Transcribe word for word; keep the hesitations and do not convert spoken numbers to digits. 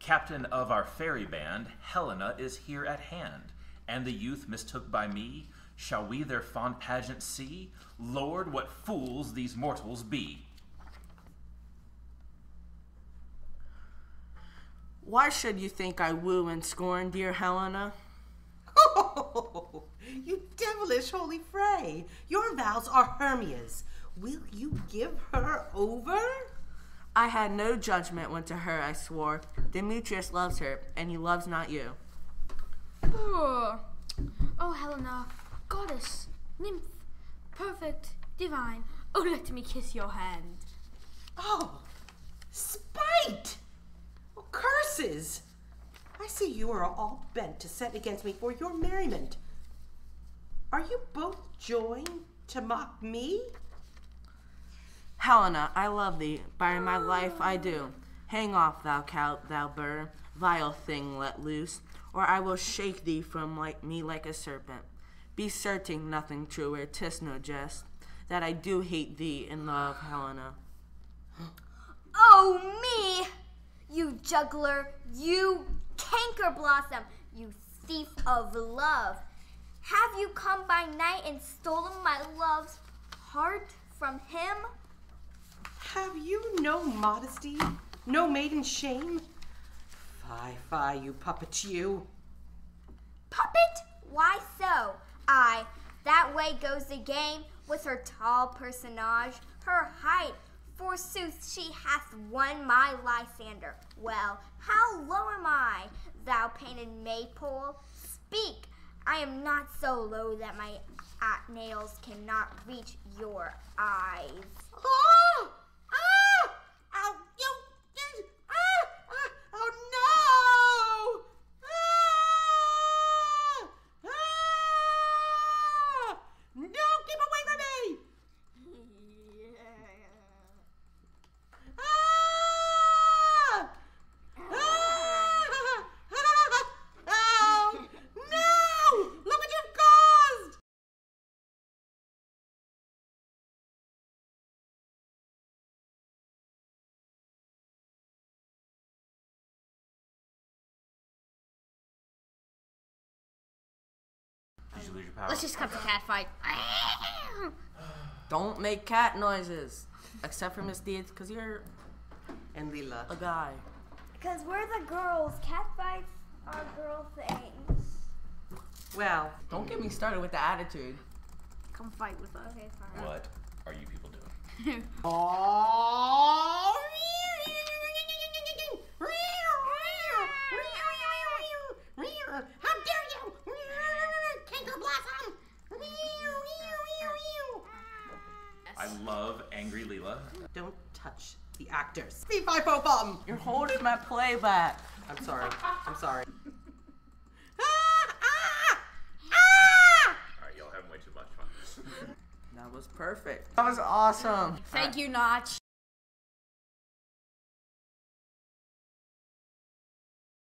Captain of our fairy band, Helena is here at hand, and the youth mistook by me. Shall we their fond pageant see? Lord, what fools these mortals be! Why should you think I woo and scorn, dear Helena? Oh, you devilish holy fray! Your vows are Hermia's. Will you give her over? I had no judgment when to her I swore. Demetrius loves her, and he loves not you. Oh, oh Helena, goddess, nymph, perfect, divine. Oh, let me kiss your hand. Oh, spite! Oh, curses! I see you are all bent to set against me for your merriment. Are you both joined to mock me? Helena, I love thee, by my life I do. Hang off, thou cow, thou burr, vile thing let loose, or I will shake thee from like me like a serpent. Be certain nothing truer, 'tis no jest, that I do hate thee and love Helena. Oh, me! You juggler, you canker blossom, you thief of love. Have you come by night and stolen my love's heart from him? Have you no modesty, no maiden shame? Fie, fie, you puppet, you. Puppet? Why so? Aye, that way goes the game with her tall personage, her height. Forsooth, she hath won my Lysander. Well, how low am I, thou painted maypole? Speak, I am not so low that my uh, nails cannot reach your eyes. Oh! Ah! Ow! You! Ah! Ah! Oh no! Ah! Ah! No! Keep away from me! Ah! Ah! Ah! Oh no! Look what you've caused! Did you lose your power? Let's just cut the cat fight. Don't make cat noises. Except for Miss Deeds, because you're... And Lila. A guy. Because we're the girls. Catfights are girl things. Well, don't get me started with the attitude. Come fight with us. Okay, fine. What are you people doing? Oh! How dare you! Canker blossom! I love angry Leela. Don't touch the actors. Be my fo bum. You're holding my play back. I'm sorry. I'm sorry. Ah! Ah! Ah! Alright, y'all having way too much fun. That was perfect. That was awesome. Thank you, Notch.